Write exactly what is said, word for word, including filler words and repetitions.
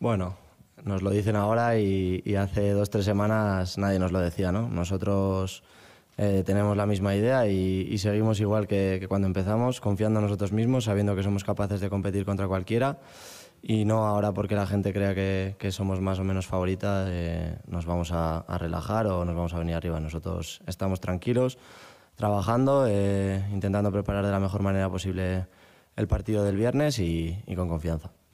Bueno, nos lo dicen ahora y, y hace dos o tres semanas nadie nos lo decía, ¿no? Nosotros eh, tenemos la misma idea y, y seguimos igual que, que cuando empezamos, confiando en nosotros mismos, sabiendo que somos capaces de competir contra cualquiera y no ahora porque la gente crea que, que somos más o menos favoritas eh, nos vamos a, a relajar o nos vamos a venir arriba. Nosotros estamos tranquilos, trabajando, eh, intentando preparar de la mejor manera posible el partido del viernes y, y con confianza.